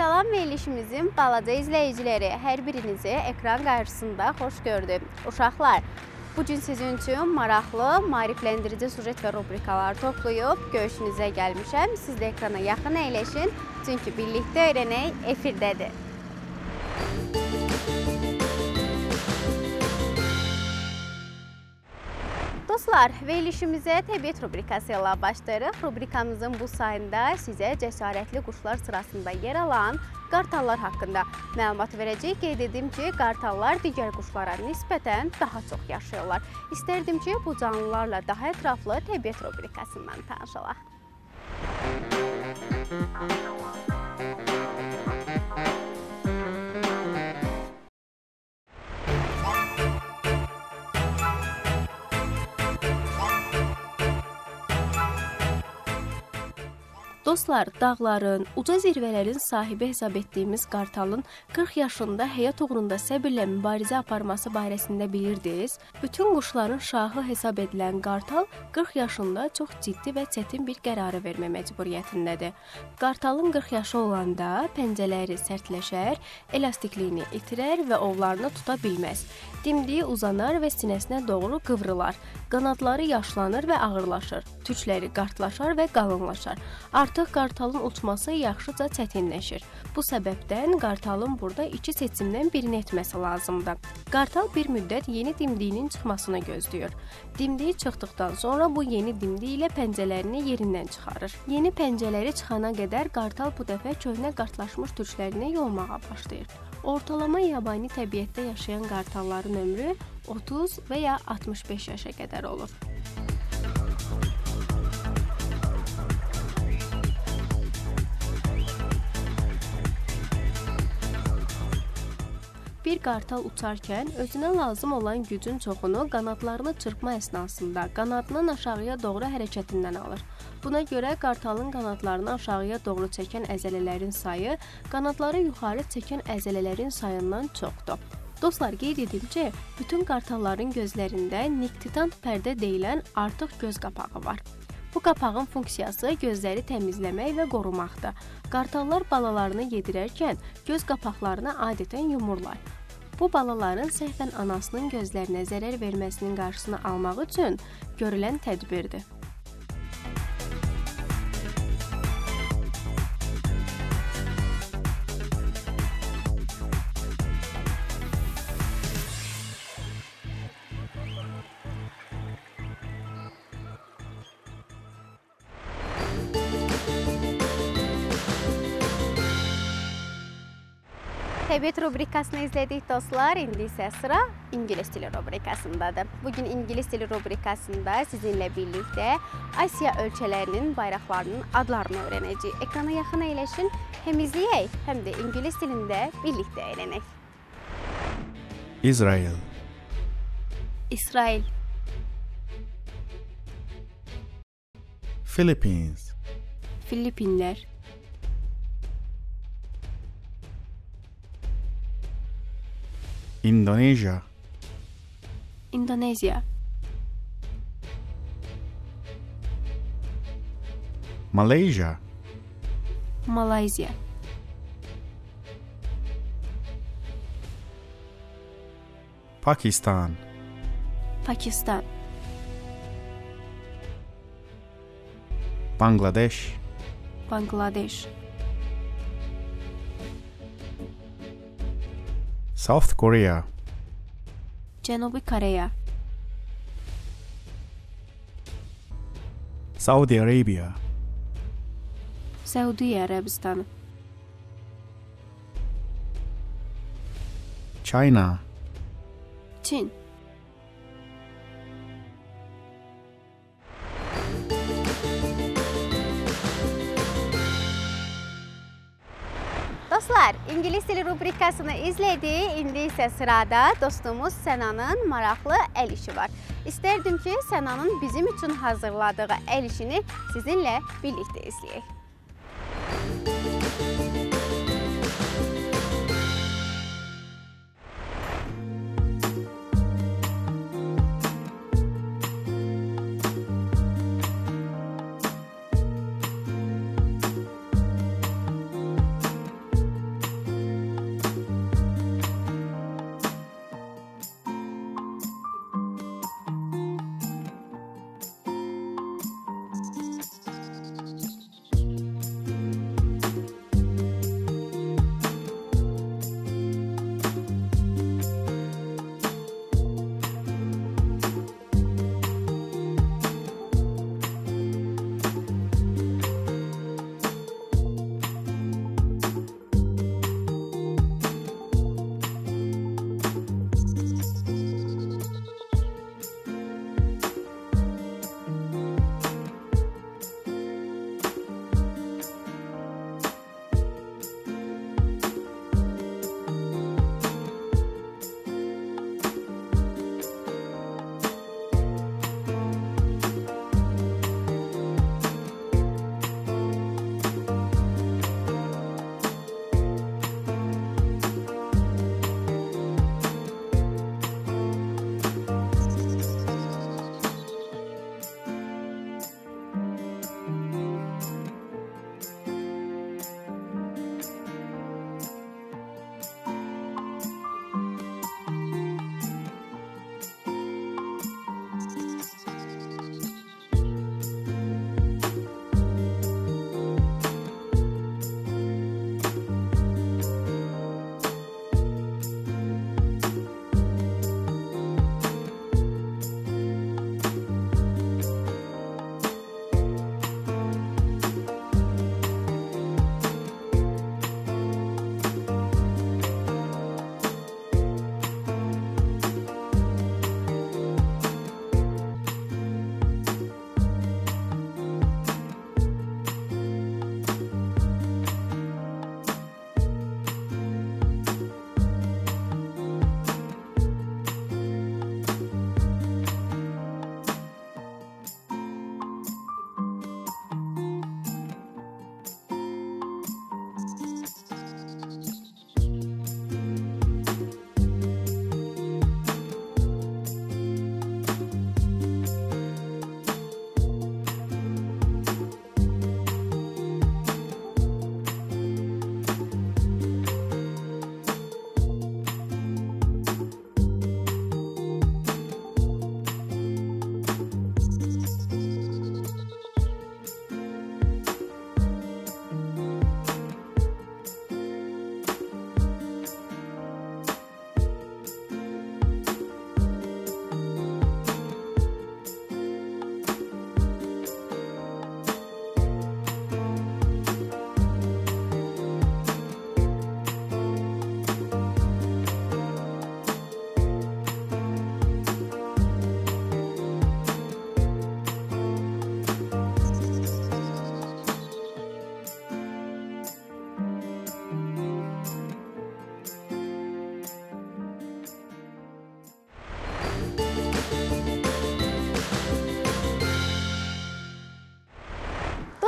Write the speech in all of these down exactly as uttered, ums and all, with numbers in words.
Salam verilişimizin balaca izleyicileri, her birinizi ekran karşısında hoş gördüm. Uşaqlar, bugün sizin için maraqlı, mariflendirici sujet ve rubrikalar toplayıp görüşünüze gelmişim. Siz de ekrana yakın eyleşin, çünkü birlikte öğrenək efirdədir. Dostlar, verilişimizə təbiət rubrikası ilə başlayırıq. Rubrikamızın bu sayında sizə cəsarətli quşlar sırasında yer alan qartallar haqqında məlumat verəcək. Qeyd edim ki, qartallar digər quşlara nisbətən daha çox yaşayırlar. İstərdim ki, bu canlılarla daha ətraflı təbiət rubrikasından tanışalım. Dostlar, dağların, uca zirvələrin sahibi hesab etdiyimiz qartalın qırx yaşında həyat uğrunda səbirlə mübarizə aparması barəsində bilirdiniz. Bütün quşların şahı hesab edilən qartal qırx yaşında çox ciddi və çətin bir qərarı vermə məcburiyyətindədir. Qartalın qırx yaşı olanda pəncələri sərtləşər, elastikliyini itirər və ovlarını tuta bilməz. Dimdiyi uzanar və sinəsinə doğru qıvrılar. Qanadları yaşlanır və ağırlaşır. Tükləri qartlaşar və qalınlaşar. Artıq qartalın uçması yaxşıca çətinləşir. Bu səbəbdən qartalın burada iki seçimdən birini etməsi lazımdır. Qartal bir müddət yeni dimdiyinin çıxmasını gözləyir. Dimdiyi çıxdıqdan sonra bu yeni dimdiyi ilə pəncələrini yerindən çıxarır. Yeni pəncələri çıxana qədər qartal bu dəfə köhnə qartlaşmış tüklərini yolmağa başlayır. Ortalama yabani təbiətdə yaşayan qartalların ömrü otuz və ya altmış beş yaşa qədər olur. Bir qartal uçarkən özünə lazım olan gücün çoxunu qanadlarını çırpma əsnasında qanadının aşağıya doğru hərəkətindən alır. Buna görə qartalın qanadlarını aşağıya doğru çəkən əzələlərin sayı qanadları yuxarı çəkən əzələlərin sayından çoxdur. Dostlar, qeyd edim ki, bütün qartalların gözlərində niktitant pərdə deyilən artıq göz qapağı var. Bu qapağın funksiyası gözləri təmizləmək və qorumaqdır. Qartallar balalarını yedirərkən göz qapaqlarını adətən yumurlar. Bu balaların səhvən anasının gözlərinə zərər verməsinin qarşısını almaq üçün görülən tədbirdir. Təbiət rubrikasını izlədik dostlar, indi isə sıra İngilis dili rubrikasındadır. Bugün İngilis dili rubrikasında sizinlə birlikdə Asiya ölkələrinin bayraqlarının adlarını öyrənəcəyik. Ekrana yaxın əyləşin, həm izləyək, həm də İngilis dilində birlikdə öyrənək. İsrail İsrail Philippines Filipinlər Indonesia Indonesia Malaysia Malaysia Pakistan Pakistan Bangladesh Bangladesh South Korea Cənubi Koreya Saudi Arabia Səudiyyə Ərəbistanı China Çin Dostlar, İngilis dili rubrikasını izlədik. İndi isə sırada dostumuz Sənanın maraqlı əl işi var. İstərdim ki, Sənanın bizim üçün hazırladığı əl işini sizinlə birlikdə izləyək.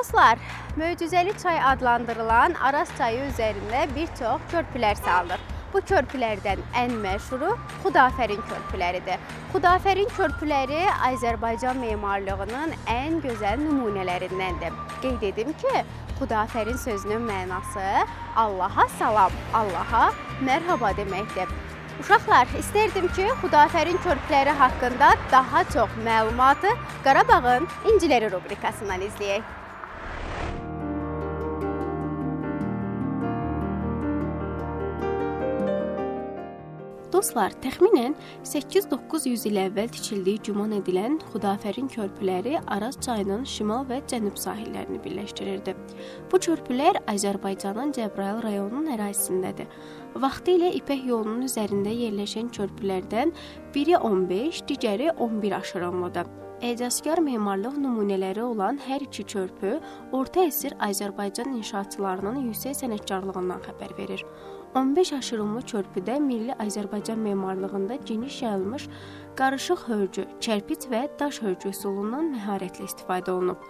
Dostlar, Möcüzəli çay adlandırılan Araz çayı üzərində bir çox körpülər salınır. Bu körpülərdən ən məşhuru Xudafərin körpüləridir. Xudafərin körpüləri Azərbaycan memarlığının ən gözəl nümunələrindəndir. Qeyd edim ki, Xudafərin sözünün mənası Allaha salam, Allaha mərhaba deməkdir. Uşaqlar, istərdim ki, Xudafərin körpüləri haqqında daha çox məlumatı Qarabağın inciləri rubrikasından izləyək. Dostlar, təxminən səkkiz doqquz yüz il əvvəl tikildiyi güman edilən Xudafərin körpüləri Araz çayının şimal və cənub sahillərini birləşdirirdi. Bu körpülər Azərbaycanın Cəbrayıl rayonunun ərazisindədir. Vaxtı ilə İpək yolunun üzərində yerləşən körpülərdən biri on beş, digəri on bir aşırımlıdır. Ecazkar memarlıq nümunələri olan hər iki körpü orta əsr Azərbaycan inşaatçılarının yüksək sənətkarlığından xəbər verir. on beş aşırımlı körpüdə milli Azərbaycan memarlığında geniş yayılmış qarışıq hörgü, kərpic və daş hörgü üsulundan məharətlə istifadə olunub.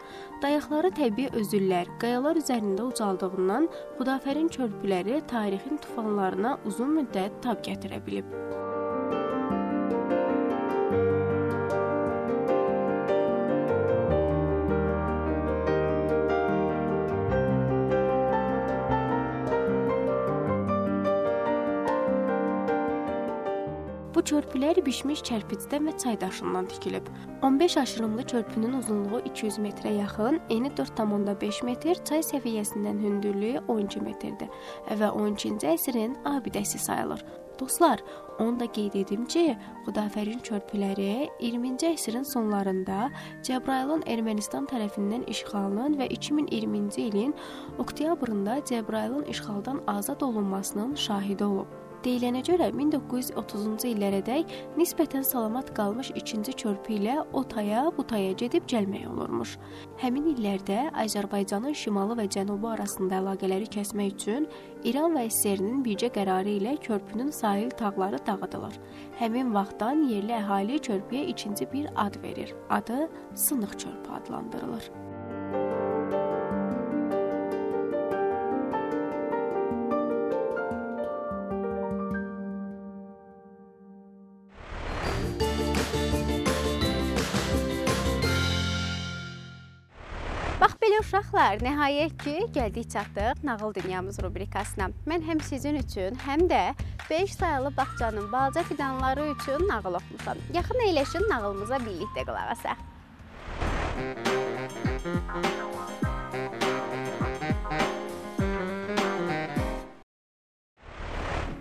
Dayaqları təbii özüllər, qayalar üzərində ucaldığından Xudafərin körpüləri tarixin tufanlarına uzun müddət tab gətirə bilib. Bu körpülər bişmiş kərpicdən və çaydaşından tikilib. on beş aşırımlı körpünün uzunluğu iki yüz metrə yaxın, eni dörd tam onda beş metr, çay səviyyəsindən hündürlüyü on iki metrdir və on ikinci əsrin abidəsi sayılır. Dostlar, onu da qeyd edim ki, Xudafərin körpüləri iyirminci əsrin sonlarında Cəbrayılın Ermənistan tərəfindən işğalının və iki min iyirminci ilin oktyabrında Cəbrayılın işğaldan azad olunmasının şahidi olub. Deyilənə görə min doqquz yüz otuzuncu illərədək nisbətən salamat qalmış ikinci körpü ilə o taya, bu taya gedib gəlmək olurmuş. Həmin illərdə Azərbaycanın şimalı və cənubu arasında əlaqələri kəsmək üçün İran və S S R-nin bircə qərarı ilə körpünün sahil tağları dağıdılır. Həmin vaxtdan yerli əhali körpüyə ikinci bir ad verir. Adı Sınıq körpü adlandırılır. Uşaqlar, nəhayət ki, gəldik çatdıq Nağıl Dünyamız rubrikasına. Mən həm sizin üçün, həm də beş sayılı bağçanın balaca fidanları üçün nağıl oxumuşam. Yaxın eyləşin nağılımıza birlikdə qulaq asaq.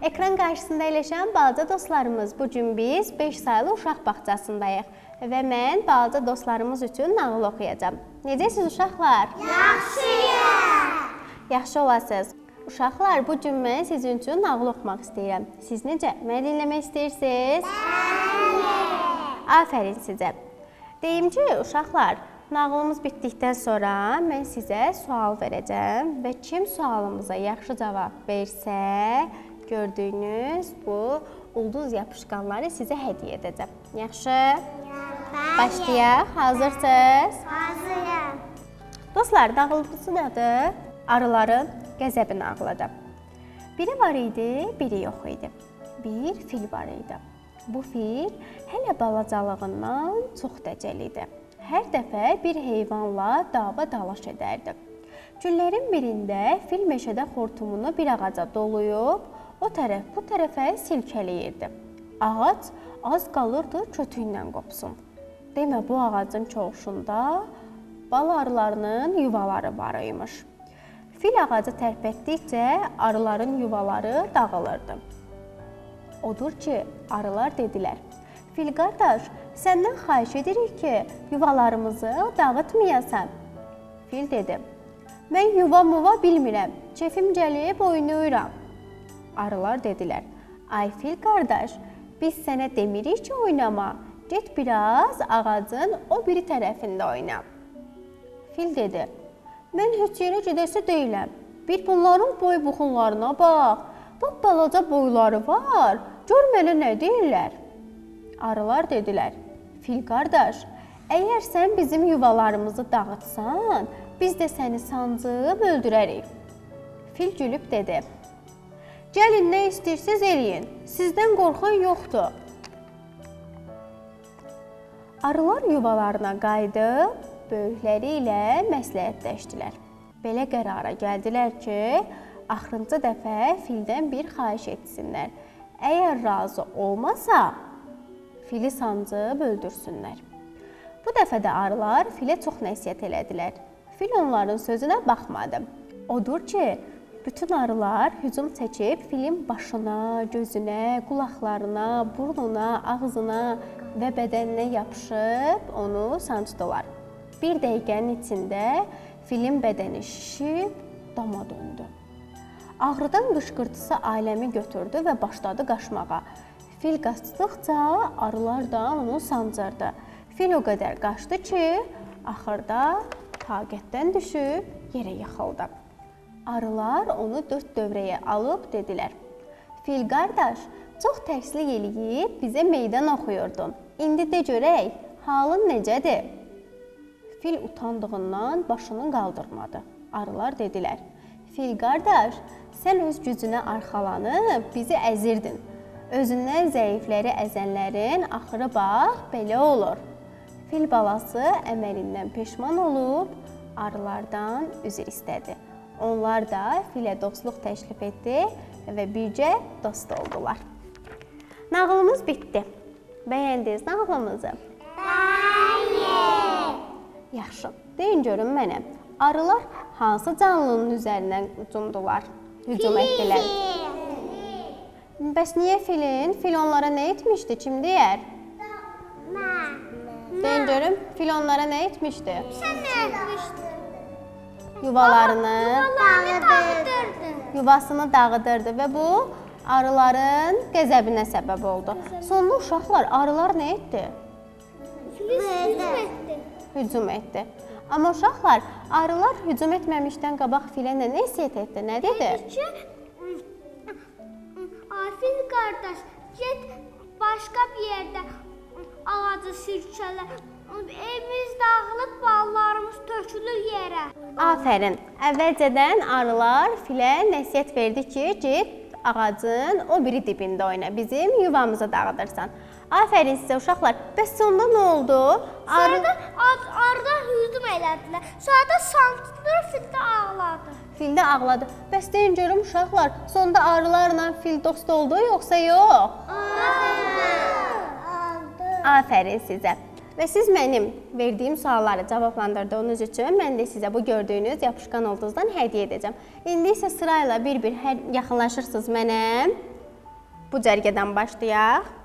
Ekran qarşısında eyləşən balaca dostlarımız, bugün biz beş sayılı uşaq bağçasındayıq. Və mən balaca dostlarımız üçün nağıl oxuyacam. Necəsiz uşaqlar? Yaxşıyam! Yaxşı olasınız. Uşaqlar, bugün mən sizin üçün nağıl oxumaq istəyirəm. Siz necə? Mən dinləmək istəyirsiniz? Bəli! Afərin sizə. Deyim ki, uşaqlar, nağılımız bitdikdən sonra mən sizə sual verəcəm və kim sualımıza yaxşı cavab versə, gördüyünüz bu ulduz yapışqanları sizə hədiyyə edəcəm. Yaxşı? Başlayaq, hazırsınız? Hazırım. Dostlar, nağılımızın adı Arıların Qəzəbi nağılıdır. Biri var idi, biri yox idi. Bir fil var idi. Bu fil hələ balacalığından çox dəcəli idi. Hər dəfə bir heyvanla dava dalaş edərdi. Günlərin birində fil meşədə xortumunu bir ağaca doluyub, o tərəf bu tərəfə silkələyirdi. Ağac az qalırdı kötüylə qopsun. Demə, bu ağacın çoxuşunda bal arılarının yuvaları var imiş. Fil ağacı tərpətdikcə arıların yuvaları dağılırdı. Odur ki, arılar dedilər, fil qardaş, səndən xahiş edirik ki, yuvalarımızı dağıtmayasan. Fil dedi, mən yuva muva bilmirəm, kefim gəlib oynayıram. Arılar dedilər, ay fil qardaş, biz sənə demirik ki, oynama. Get biraz ağacın o biri tərəfində oyna. Fil dedi, mən heç yerə gedəsi deyiləm. Bir bunların boy buxunlarına bax. Bax, balaca boyları var. Gör mənə nə deyirlər. Arılar dedilər, fil qardaş, Əgər sən bizim yuvalarımızı dağıtsan, biz də səni sancıb öldürərik. Fil gülüb dedi. Gəlin, nə istəyirsiniz eləyin, sizdən qorxan yoxdur. Arılar yuvalarına qayıdıb, böyükləri ilə məsləhətləşdilər. Belə qərara gəldilər ki, axırıncı dəfə fildən bir xahiş etsinlər. Əgər razı olmasa, fili sancıb öldürsünlər. Bu dəfə də arılar filə çox nəsihət elədilər. Fil onların sözünə baxmadı. Odur ki, bütün arılar hücum çəkib filin başına, gözünə, qulaqlarına, burnuna, ağzına və bədəninə yapışıb onu sancdılar. Bir dəqiqənin içində filin bədəni şişib dama döndü. Ağrıdan qışqırtısı aləmi götürdü və başladı qaçmağa. Fil qaçdıqca arılar da onu sancırdı. Fil o qədər qaçdı ki, axırda taqətdən düşüb yerə yıxıldı. Arılar onu dörd dövrəyə alıb dedilər. Fil qardaş, çox təkslik eləyib bizə meydan oxuyurdun. İndi də görək, halın necədir? Fil utandığından başını qaldırmadı. Arılar dedilər. Fil qardaş, sən öz gücünə arxalanıb bizi əzirdin. Özündən zəifləri əzənlərin axırı bax, belə olur. Fil balası əməlindən peşman olub, arılardan üzr istədi. Onlar da filə dostluq təklif etdi və bircə dost oldular. Nağılımız bitdi. Bəyəndiniz nağılımızı? Bəli! Yaxşı, deyin görün mənə. Arılar hansı canlının üzərindən hücumdular? Hücum etdilər. Bəs niyə filin? Fil onlara nə etmişdi? Kim deyər? Mən. Deyin görüm, fil onlara nə etmişdi? Sən nə etmişdin? Yuvalarını dağıdırdı. Yuvasını dağıdırdı və bu, arıların qəzəbinə səbəb oldu. Sonunda uşaqlar, arılar nə etdi? Hücum etdi. Hücum etdi. Amma uşaqlar, arılar hücum etməmişdən qabaq filə nə nəsihət etdi? Nə dedi? Dedi ki, fil qardaş, get başqa bir yerdə ağacı sürkələr, evimiz dağılıb, ballarımız tökülür yerə. Afərin, əvvəlcədən arılar filə nəsihət verdi ki, get ağacın o biri dibində oyna, bizim yuvamıza dağıdırsan. Afərin sizə uşaqlar, bəs sonunda nə oldu? Arıda hücum elədilər, sonra da sancdılar, fildə ağladı. Fildə ağladı. Bəs deyin görüm uşaqlar, sonunda arılarla fil dost oldu, yoxsa yox? Afərin! Afərin sizə. Və siz mənim verdiyim sualları cavablandırdığınız üçün mən də sizə bu gördüyünüz yapışqan ulduzdan hədiyyə edəcəm. İndi isə sırayla bir-bir yaxınlaşırsınız mənə. Bu cərgədən başlayaq.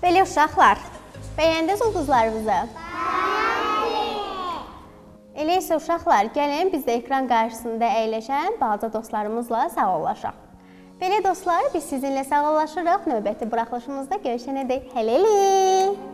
Belə uşaqlar, bəyəndiniz ulduzlarımızı? Bəyəndik! Elə isə uşaqlar, gəlin biz də ekran qarşısında əyləşən balaca dostlarımızla sağollaşaq. Belə dostlar, biz sizinlə sağollaşırıq, növbəti buraxılışımızda görüşənə dək. Hələlik!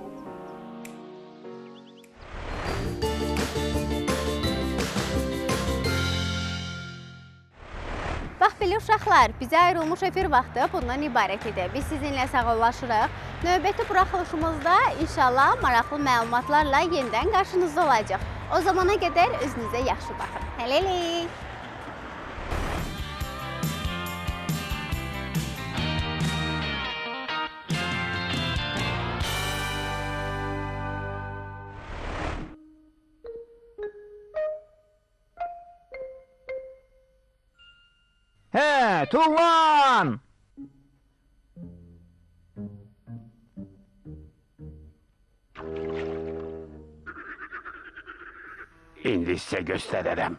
Bax, belə uşaqlar, bizə ayrılmış efir vaxtı bundan ibarət idi. Biz sizinlə sağollaşırıq. Növbəti buraxılışımızda inşallah maraqlı məlumatlarla yenidən qarşınızda olacaq. O zamana qədər özünüzə yaxşı baxın. Hələlik! He, Tuğlan! İndi size göstereceğim.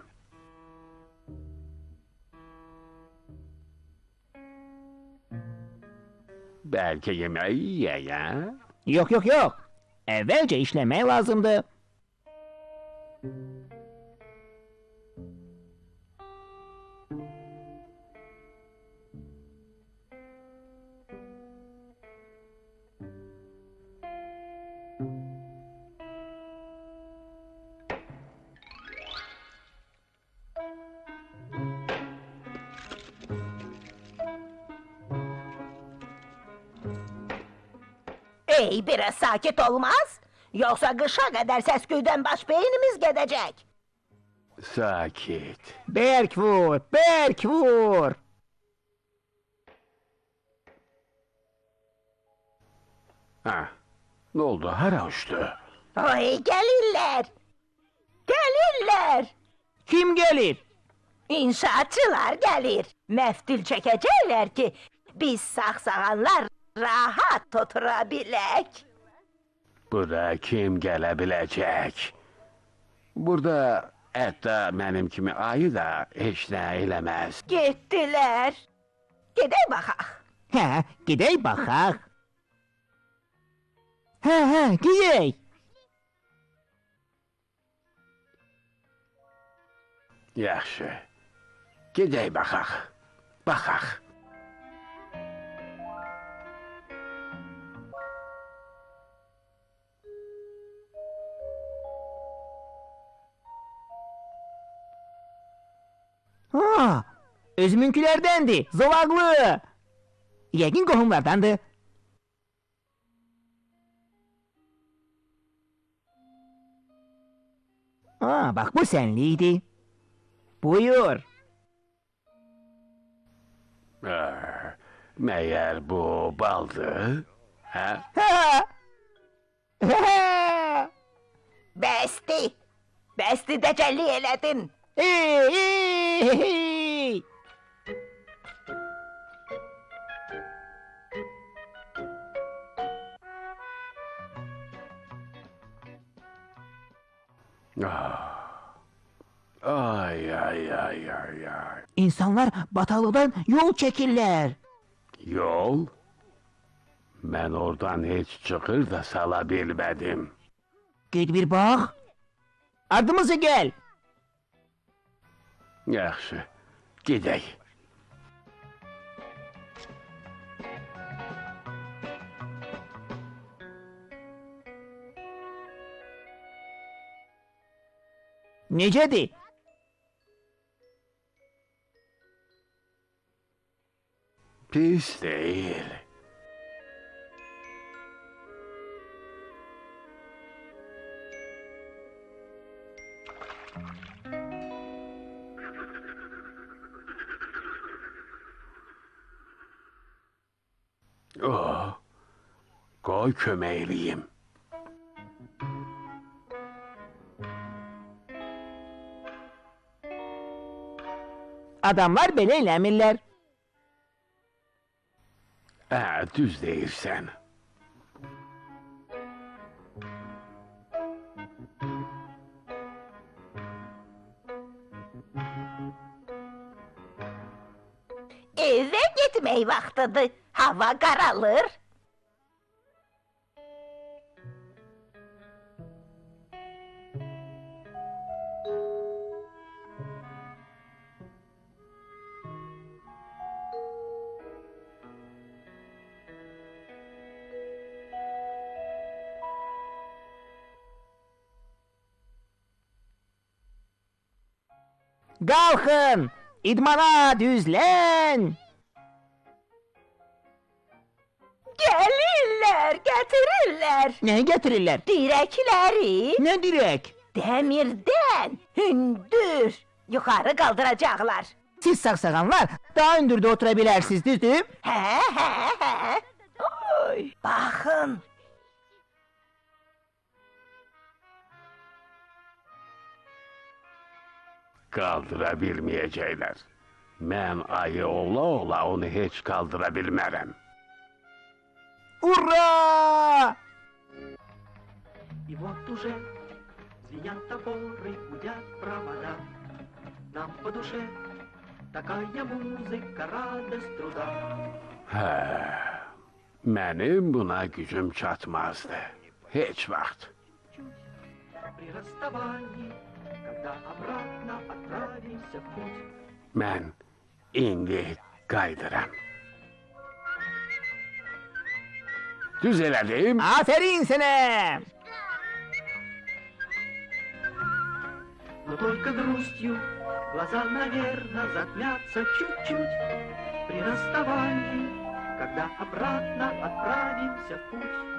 da erke yemeği ye ya. Yok yok yok. Evvelce işlemeye lazımdı. Ey, biraz sakit olmaz. Yoksa kışa kadar səs-küydən baş beynimiz gedecek. Sakit. Berk vur, berk vur. Ha, ne oldu? Hara uçtu. Ay, gelirler. Gelirler. Kim gelir? İnşaatçılar gelir. Məftil çekecekler ki biz saxsağanlar rahat oturabilek. Burda kim gelebilecek? Burda hatta benim kimi ayı da hiç ne eylemez. Gittiler. Gidey bakak. He, gidey bakak. He he, gidey. Yaxşı. Gidey bakak. Bakak. Haa, özümünkilerdendi, zovaqlı. Yəqin qohumlardandı. Haa, bax bu sənliydi. Buyur. Məyər bu baldı? Hə? Hə! Bəsti! Bəsti təcəlli elədin. Hey, hey, hey. Ay, ay, ay, ay, ay. İnsanlar batalıdan yol çekirler. Yol? Ben oradan hiç çıkır da sala bilmedim. Git bir bak. Adımıza gel. Yaxşı, gedək. Necədir? Pis deyil. Oh, qoy kömək eləyim. Adamlar belə eləmirlər. Hə, düz deyirsən. Evə getmək vaxtıdır. Hava qaralır. Qalxın, idmana düzlən. Getirirler. Ne getirirler? Direkleri. Ne direk? Demirden hündür yukarı kaldıracaklar. Siz saksağanlar daha hündürde oturabilirsiniz, düzdür? He he he. Oy, bakın. Kaldırabilmeyecekler. Ben ayı ola ola onu hiç kaldırabilmem. Ура! И вот уже звенят топоры, гудят провода. Нам по душе такая музыка, радость труда. Mənim buna gücüm çatmazdı. Heç vaxt. Mən indi qayıdıram. Düz elədim. Aferin sənə! Но только грустью глаза, наверное, затмятся чуть-чуть при расставании, когда обратно отправимся в путь.